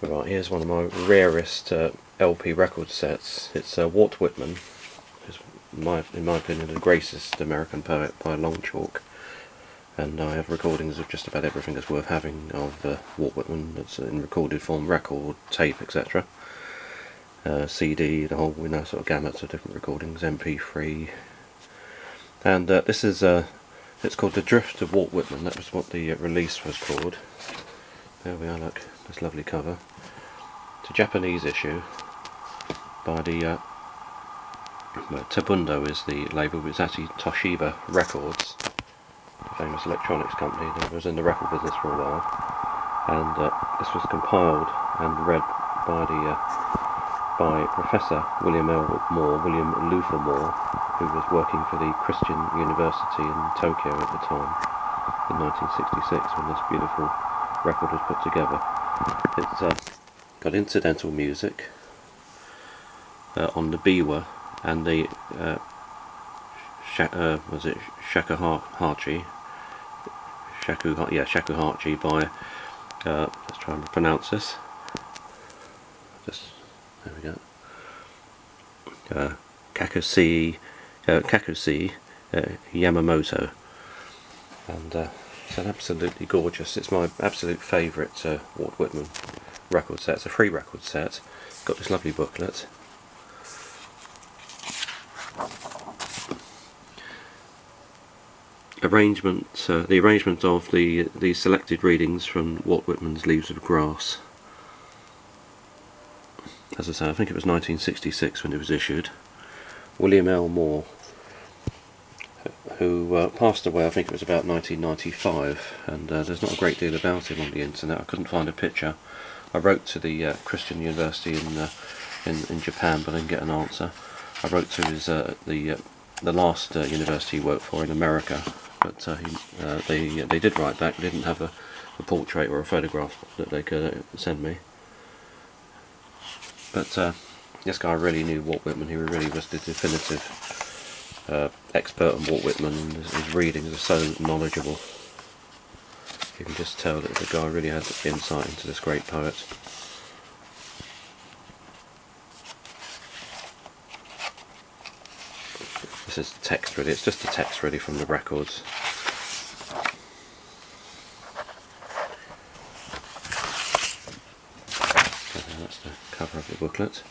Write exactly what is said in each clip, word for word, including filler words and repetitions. Right, here's one of my rarest uh, L P record sets. It's uh, Walt Whitman, who's my, in my opinion the greatest American poet by a long chalk, and I have recordings of just about everything that's worth having of uh, Walt Whitman that's in recorded form, record, tape, et cetera. Uh, C D, the whole, you know, sort of gamut of different recordings, M P three, and uh, this is, uh, it's called The Drift of Walt Whitman. That was what the uh, release was called. There we are, look, this lovely cover. It's a Japanese issue by the, uh, well, Tobundo is the label, but it's actually Toshiba Records, the famous electronics company that was in the record business for a while, and uh, this was compiled and read by the uh, by Professor William L. Moore, William Luther Moore, who was working for the Christian University in Tokyo at the time, in nineteen sixty-six, when this beautiful record was put together. It's uh, got incidental music uh, on the biwa and the uh, sh uh, was it shakuhachi, shaku yeah shakuhachi by uh, let's try and pronounce this. Just There we go. Uh, Kakushi, uh, Kakushi uh, Yamamoto, and uh, it's an absolutely gorgeous. It's my absolute favourite uh, Walt Whitman record set. It's a free record set. It's got this lovely booklet, arrangement. Uh, the arrangement of the the selected readings from Walt Whitman's Leaves of Grass. As I say, I think it was nineteen sixty-six when it was issued. William L. Moore, who uh, passed away, I think it was about nineteen ninety-five, and uh, there's not a great deal about him on the internet. I couldn't find a picture. I wrote to the uh, Christian University in, uh, in in Japan, but I didn't get an answer. I wrote to his uh, the uh, the last uh, university he worked for in America, but uh, he, uh, they they did write back. They didn't have a, a portrait or a photograph that they could send me. But uh, this guy really knew Walt Whitman. He really was the definitive uh, expert on Walt Whitman, and his, his readings are so knowledgeable. You can just tell that the guy really had insight into this great poet. This is text really, it's just the text really from the records. Cover of the booklet.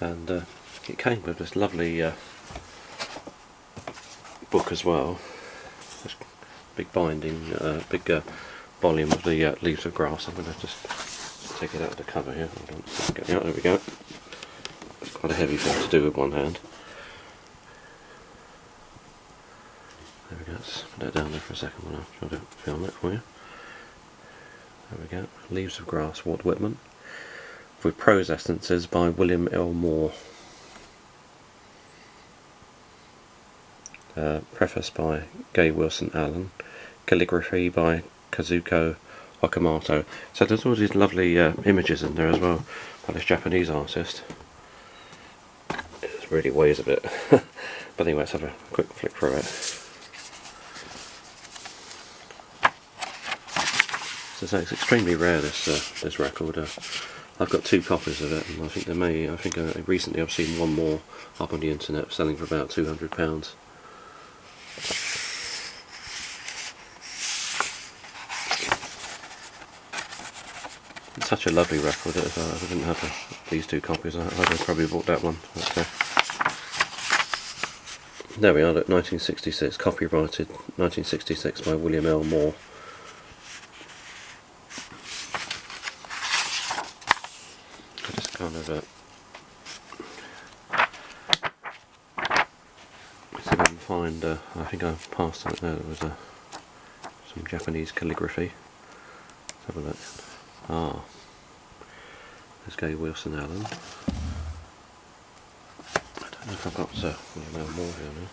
And uh, it came with this lovely uh, book as well. This big binding, uh, big uh, volume of the uh, Leaves of Grass. I'm going to just take it out of the cover here. There we go. It's quite a heavy thing to do with one hand. There we go, let's put that down there for a second when I try to film it for you. There we go, Leaves of Grass, Walt Whitman, with prose essences by William L. Moore. Uh, preface by Gay Wilson Allen, calligraphy by Kazuko Okamoto. So there's all these lovely uh, images in there as well by this Japanese artist. It really weighs a bit, but anyway, let's have a quick flick through it. So it's extremely rare, this uh, this record. Uh, I've got two copies of it, and I think there may. I think uh, recently I've seen one more up on the internet selling for about two hundred pounds. It's such a lovely record that if I, if I didn't have a, these two copies, I'd have probably bought that one. Okay. There we are. Look, nineteen sixty-six, copyrighted nineteen sixty-six by William L. Moore. Kind of a, I can find. Uh, I think I passed out there. There was a some Japanese calligraphy. Let's have a look. Ah, there's Gay Wilson Allen. I don't know if I've got uh, William L. Moore here now.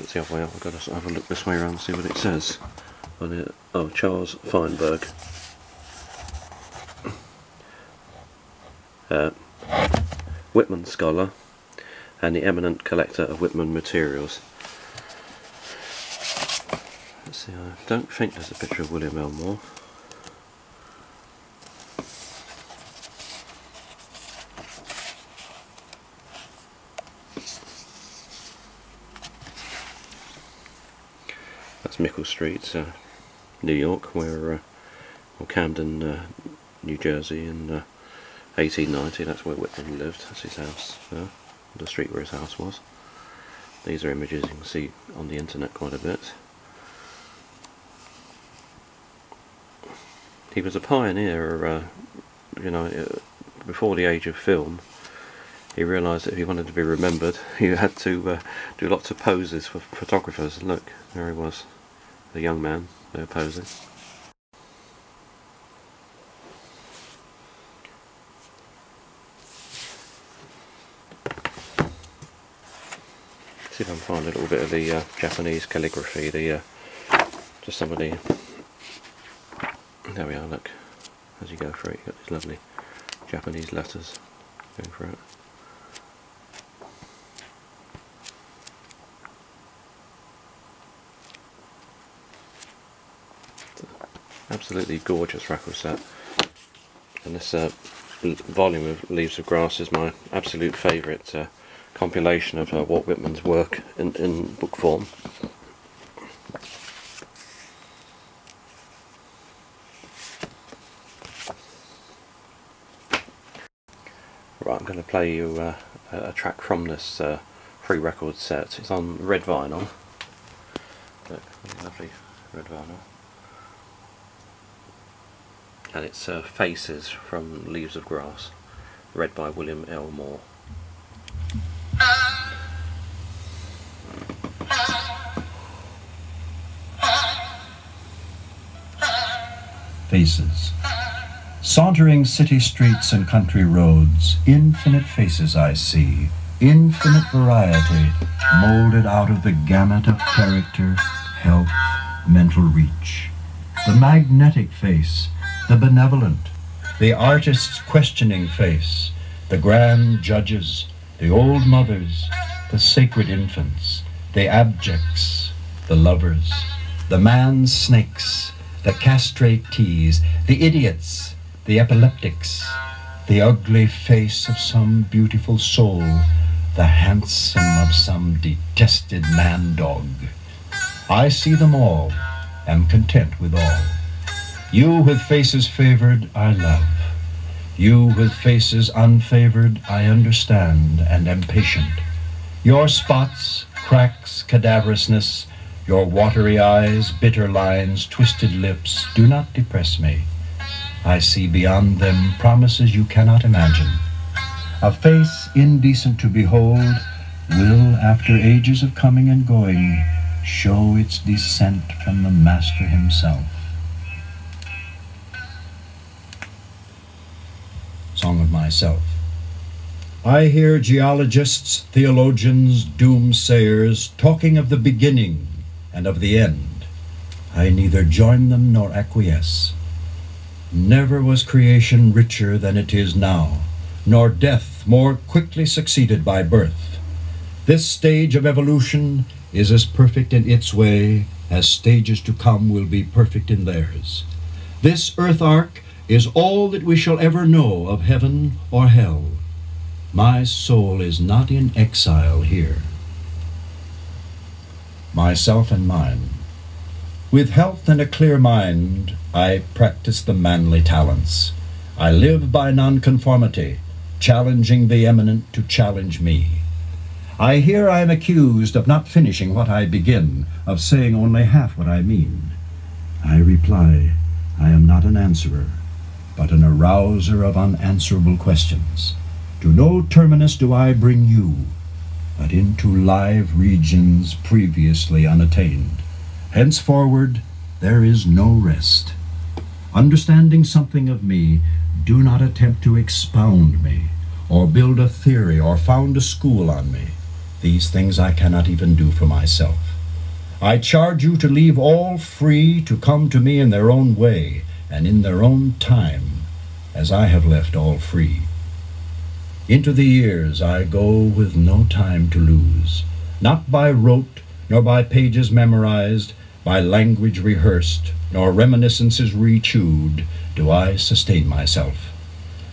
It's the other way up. I've got to have a look this way around and see what it says. Oh, Charles Feinberg. uh, Whitman scholar and the eminent collector of Whitman materials. Let's see, I don't think there's a picture of William L. Moore. That's Mickle Street, uh, New York, where, uh, or Camden, uh, New Jersey, in uh, eighteen ninety. That's where Whitman lived. That's his house, uh, the street where his house was. These are images you can see on the internet quite a bit. He was a pioneer, uh, you know, before the age of film. He realised that if he wanted to be remembered, he had to uh, do lots of poses for photographers. Look, there he was, the young man there posing. See if I can find a little bit of the uh, Japanese calligraphy, the uh, just some of the. There we are, look, as you go through it, you've got these lovely Japanese letters going through it. Absolutely gorgeous record set, and this uh, volume of Leaves of Grass is my absolute favourite uh, compilation of uh, Walt Whitman's work in, in book form. Right, I'm going to play you uh, a track from this uh, free record set. It's on red vinyl. Look, lovely red vinyl. And it's uh, Faces from Leaves of Grass, read by William L. Moore. Faces. Sauntering city streets and country roads, infinite faces I see, infinite variety, molded out of the gamut of character, health, mental reach. The magnetic face, the benevolent, the artist's questioning face, the grand judges, the old mothers, the sacred infants, the abjects, the lovers, the man's snakes, the castratees, the idiots, the epileptics, the ugly face of some beautiful soul, the handsome of some detested man-dog. I see them all, am content with all. You with faces favored, I love. You with faces unfavored, I understand and am patient. Your spots, cracks, cadaverousness, your watery eyes, bitter lines, twisted lips, do not depress me. I see beyond them promises you cannot imagine. A face indecent to behold will, after ages of coming and going, show its descent from the master himself. Song of Myself. I hear geologists, theologians, doomsayers talking of the beginning and of the end. I neither join them nor acquiesce. Never was creation richer than it is now, nor death more quickly succeeded by birth. This stage of evolution is as perfect in its way as stages to come will be perfect in theirs. This earth arc is all that we shall ever know of heaven or hell. My soul is not in exile here. Myself and Mine. With health and a clear mind, I practice the manly talents. I live by nonconformity, challenging the eminent to challenge me. I hear I am accused of not finishing what I begin, of saying only half what I mean. I reply, I am not an answerer, but an arouser of unanswerable questions. To no terminus do I bring you, but into live regions previously unattained. Henceforward, there is no rest. Understanding something of me, do not attempt to expound me, or build a theory, or found a school on me. These things I cannot even do for myself. I charge you to leave all free to come to me in their own way, and in their own time, as I have left all free. Into the years I go with no time to lose, not by rote, nor by pages memorized, by language rehearsed, nor reminiscences rechewed, do I sustain myself.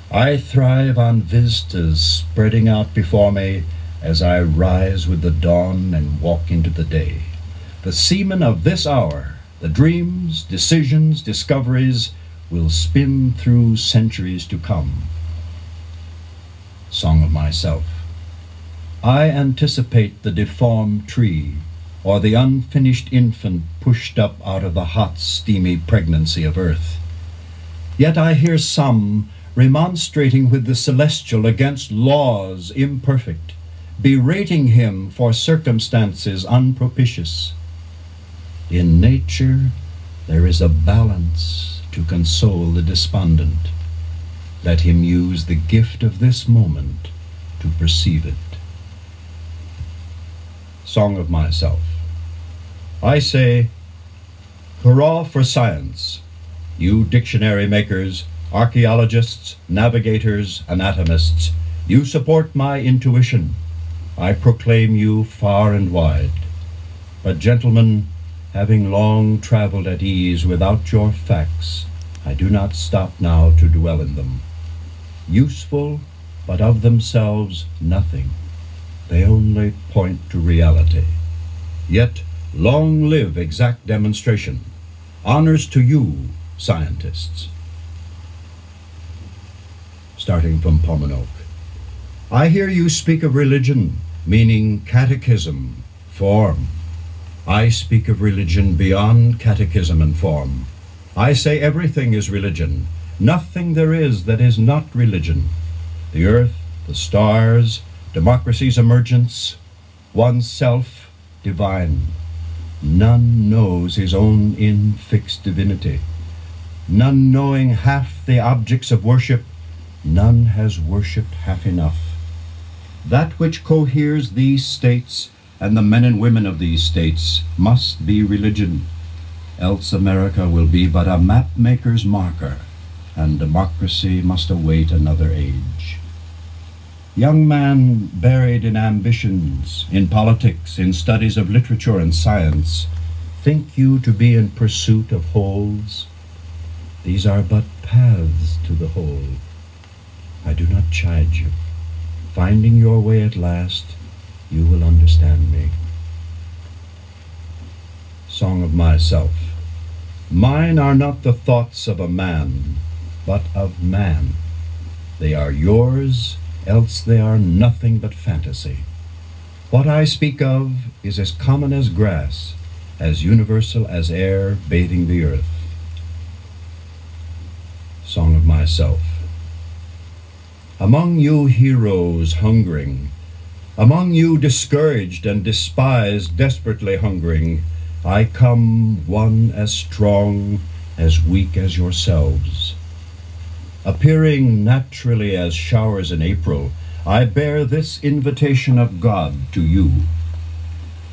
I thrive on vistas spreading out before me as I rise with the dawn and walk into the day. The seamen of this hour, the dreams, decisions, discoveries, will spin through centuries to come. Song of myself. I anticipate the deformed tree, or the unfinished infant pushed up out of the hot, steamy pregnancy of earth. Yet I hear some remonstrating with the celestial against laws imperfect, berating him for circumstances unpropitious. In nature there is a balance to console the despondent. Let him use the gift of this moment to perceive it. Song of myself. I say, hurrah for science, you dictionary makers, archaeologists, navigators, anatomists, you support my intuition. I proclaim you far and wide. But gentlemen, having long traveled at ease without your facts, I do not stop now to dwell in them. Useful, but of themselves nothing. They only point to reality. Yet long live exact demonstration. Honors to you, scientists. Starting from Paumanok. I hear you speak of religion, meaning catechism, form. I speak of religion beyond catechism and form. I say everything is religion. Nothing there is that is not religion. The earth, the stars, democracy's emergence, oneself divine. None knows his own infixed divinity. None knowing half the objects of worship, none has worshipped half enough. That which coheres these states and the men and women of these states must be religion, else America will be but a mapmaker's marker, and democracy must await another age. Young man buried in ambitions, in politics, in studies of literature and science, think you to be in pursuit of wholes? These are but paths to the whole. I do not chide you. Finding your way at last, you will understand me. Song of myself. Mine are not the thoughts of a man, but of man. They are yours, else they are nothing but fantasy. What I speak of is as common as grass, as universal as air bathing the earth. Song of myself. Among you heroes hungering, among you discouraged and despised, desperately hungering, I come one as strong, as weak as yourselves. Appearing naturally as showers in April, I bear this invitation of God to you.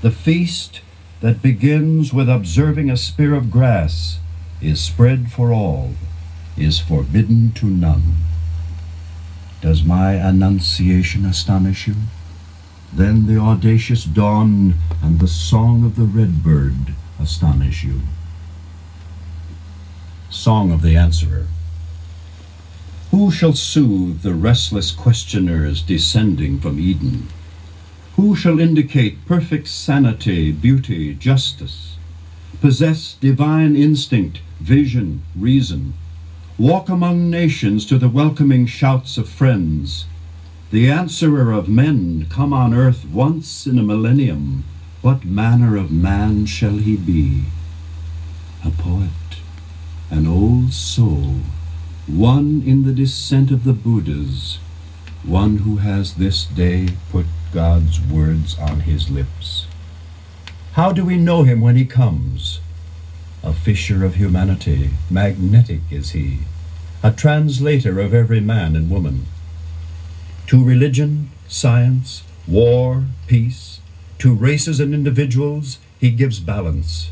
The feast that begins with observing a spear of grass is spread for all, is forbidden to none. Does my annunciation astonish you? Then the audacious dawn and the song of the red bird astonish you. Song of the Answerer. Who shall soothe the restless questioners descending from Eden? Who shall indicate perfect sanity, beauty, justice? Possess divine instinct, vision, reason? Walk among nations to the welcoming shouts of friends. The answerer of men come on earth once in a millennium. What manner of man shall he be? A poet, an old soul, one in the descent of the Buddhas, one who has this day put God's words on his lips. How do we know him when he comes? A fisher of humanity, magnetic is he, a translator of every man and woman. To religion, science, war, peace, to races and individuals, he gives balance.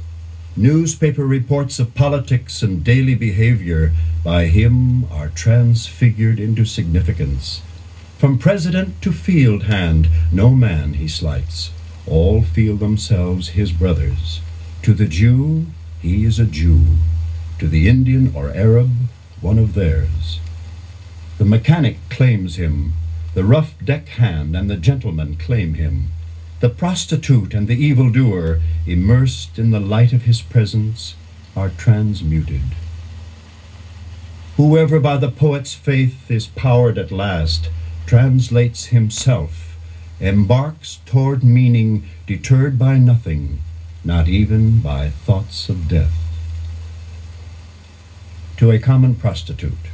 Newspaper reports of politics and daily behavior by him are transfigured into significance. From president to field hand, no man he slights. All feel themselves his brothers. To the Jew, he is a Jew. To the Indian or Arab, one of theirs. The mechanic claims him. The rough deckhand and the gentleman claim him. The prostitute and the evildoer, immersed in the light of his presence, are transmuted. Whoever by the poet's faith is powered at last, translates himself, embarks toward meaning, deterred by nothing, not even by thoughts of death. To a common prostitute,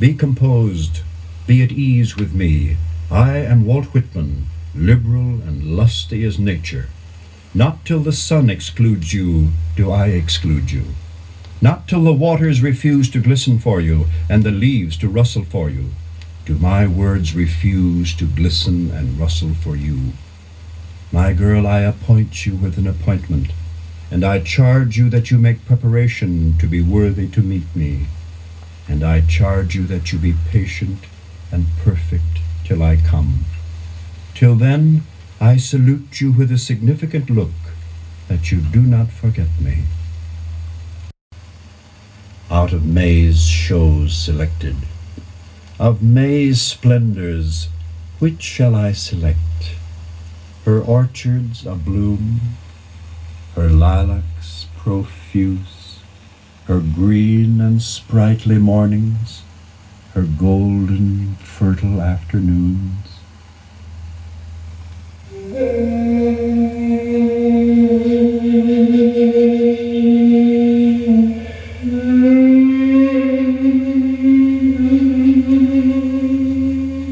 be composed, be at ease with me. I am Walt Whitman, liberal and lusty as nature. Not till the sun excludes you do I exclude you. Not till the waters refuse to glisten for you and the leaves to rustle for you do my words refuse to glisten and rustle for you. My girl, I appoint you with an appointment, and I charge you that you make preparation to be worthy to meet me, and I charge you that you be patient and perfect till I come. Till then, I salute you with a significant look that you do not forget me. Out of May's shows selected. Of May's splendors, which shall I select? Her orchards abloom, her lilacs profuse, her green and sprightly mornings, her golden, fertile afternoons.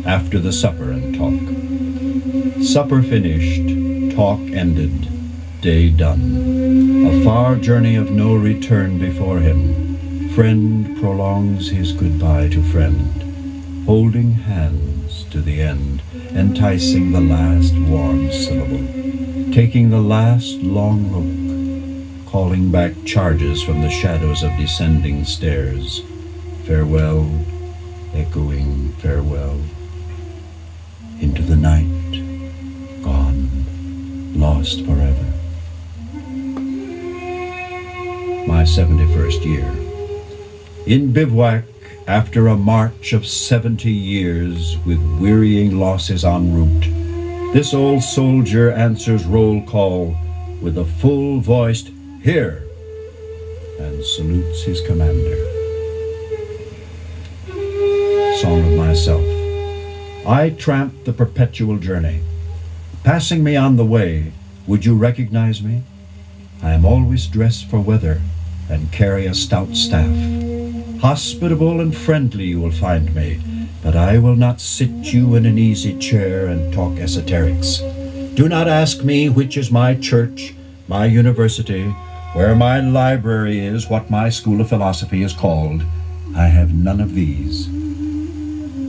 After the supper and talk. Supper finished, talk ended, day done. A far journey of no return before him. Friend prolongs his goodbye to friend, holding hands to the end, enticing the last warm syllable, taking the last long look, calling back charges from the shadows of descending stairs. Farewell, echoing farewell. Into the night, gone, lost forever. My seventy-first year. In bivouac, after a march of seventy years with wearying losses en route, this old soldier answers roll call with a full-voiced "Here!" and salutes his commander. Song of myself. I tramp the perpetual journey. Passing me on the way, would you recognize me? I am always dressed for weather and carry a stout staff. Hospitable and friendly you will find me, but I will not sit you in an easy chair and talk esoterics. Do not ask me which is my church, my university, where my library is, what my school of philosophy is called. I have none of these.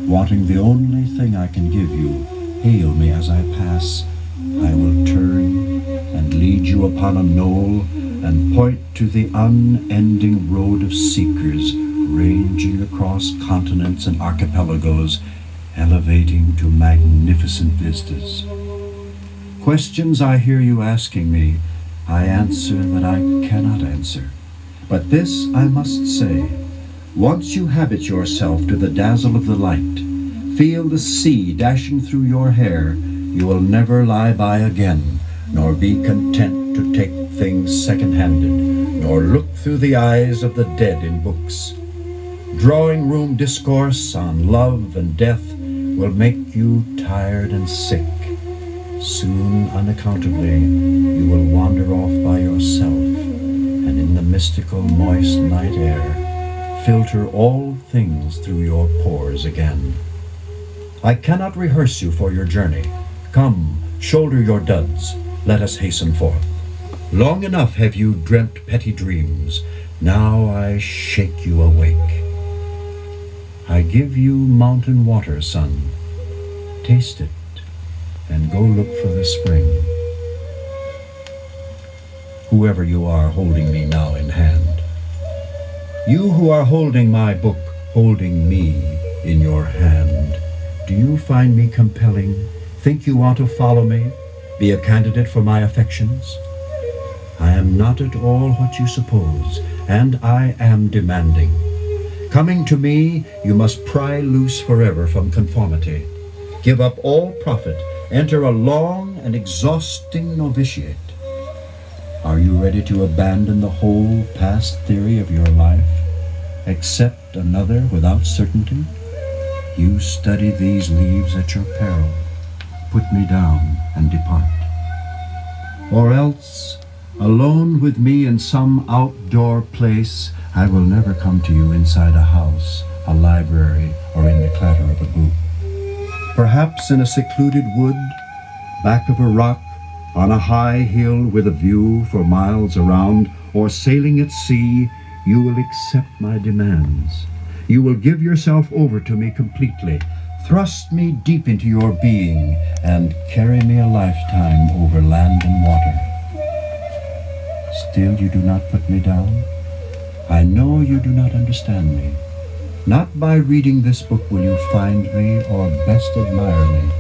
Wanting the only thing I can give you, hail me as I pass. I will turn and lead you upon a knoll and point to the unending road of seekers ranging across continents and archipelagos, elevating to magnificent vistas. Questions I hear you asking me, I answer that I cannot answer. But this I must say, once you habit yourself to the dazzle of the light, feel the sea dashing through your hair, you will never lie by again, nor be content to take things second-handed, nor look through the eyes of the dead in books. Drawing-room discourse on love and death will make you tired and sick. Soon, unaccountably, you will wander off by yourself, and in the mystical, moist night air, filter all things through your pores again. I cannot rehearse you for your journey. Come, shoulder your duds. Let us hasten forth. Long enough have you dreamt petty dreams. Now I shake you awake. I give you mountain water, son. Taste it, and go look for the spring. Whoever you are holding me now in hand, you who are holding my book, holding me in your hand, Do you find me compelling? Think you want to follow me? Be a candidate for my affections? I am not at all what you suppose, and I am demanding. Coming to me, you must pry loose forever from conformity. Give up all profit. Enter a long and exhausting novitiate. Are you ready to abandon the whole past theory of your life? Accept another without certainty? You study these leaves at your peril. Put me down and depart. Or else, alone with me in some outdoor place, I will never come to you inside a house, a library, or in the clatter of a group. Perhaps in a secluded wood, back of a rock, on a high hill with a view for miles around, or sailing at sea, you will accept my demands. You will give yourself over to me completely, thrust me deep into your being, and carry me a lifetime over land and water. Still you do not put me down. I know you do not understand me. Not by reading this book will you find me or best admire me.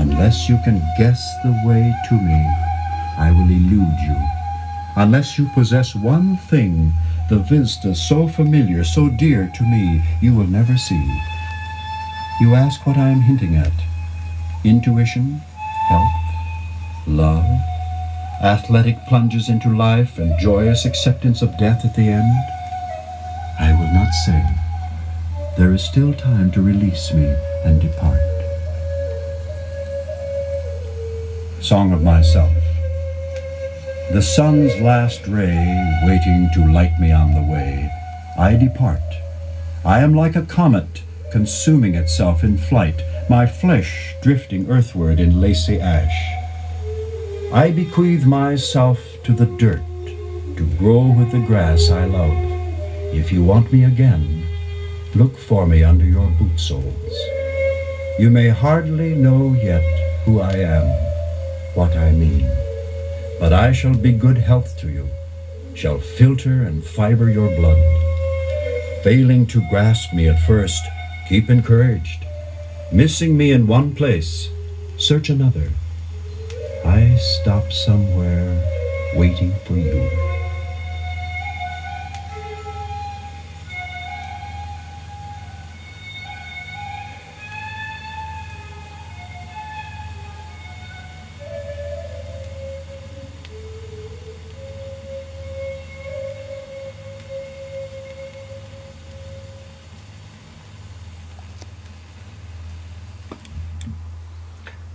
Unless you can guess the way to me, I will elude you. Unless you possess one thing, the vista so familiar, so dear to me, you will never see. You ask what I am hinting at. Intuition, health, love, athletic plunges into life and joyous acceptance of death at the end. I will not say. There is still time to release me and depart. Song of myself. The sun's last ray waiting to light me on the way. I depart. I am like a comet consuming itself in flight, my flesh drifting earthward in lacy ash. I bequeath myself to the dirt to grow with the grass I love. If you want me again, look for me under your boot soles. You may hardly know yet who I am, what I mean, but I shall be good health to you, shall filter and fiber your blood. Failing to grasp me at first, keep encouraged. Missing me in one place, search another. I stop somewhere waiting for you.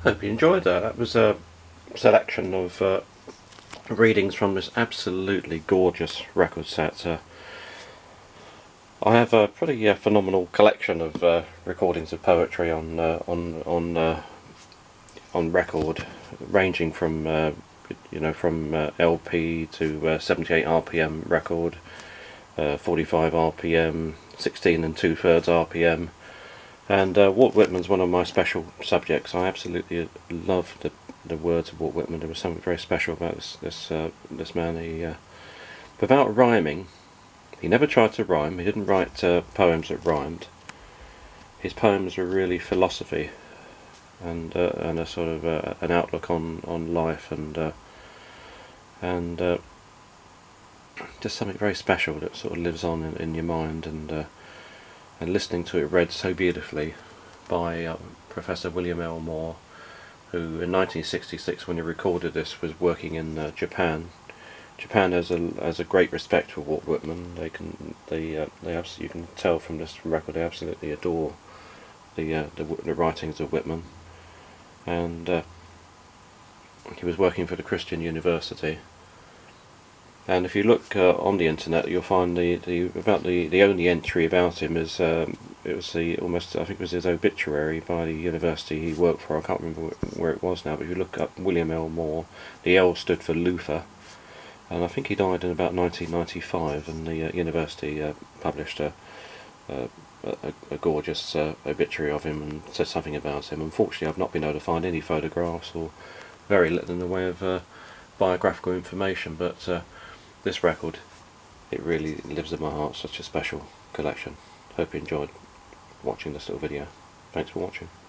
Hope you enjoyed that. That was a selection of uh, readings from this absolutely gorgeous record set. Uh, I have a pretty uh, phenomenal collection of uh, recordings of poetry on uh, on on uh, on record, ranging from uh, you know from uh, L P to uh, seventy-eight R P M record, uh, forty-five R P M, sixteen and two-thirds R P M. And uh, Walt Whitman's one of my special subjects. I absolutely love the the words of Walt Whitman. There was something very special about this this uh, this man. He, uh, without rhyming, he never tried to rhyme. He didn't write uh, poems that rhymed. His poems were really philosophy, and uh, and a sort of uh, an outlook on on life, and uh, and uh, just something very special that sort of lives on in, in your mind. And Uh, And listening to it read so beautifully by uh, Professor William L. Moore, who in nineteen sixty-six, when he recorded this, was working in uh, Japan. Japan has a has a great respect for Walt Whitman. They can they uh, they you can tell from this record they absolutely adore the uh, the, the writings of Whitman. And uh, he was working for the Christian University. And if you look uh, on the internet, you'll find the, the about the, the only entry about him is um, it was the almost I think it was his obituary by the university he worked for. I can't remember where it was now, but if you look up William L. Moore, the L stood for Luther, and I think he died in about nineteen ninety-five. And the uh, university uh, published a, a, a gorgeous uh, obituary of him and said something about him. Unfortunately, I've not been able to find any photographs or very little in the way of uh, biographical information, but. Uh, This record, it really lives in my heart, such a special collection. Hope you enjoyed watching this little video. Thanks for watching.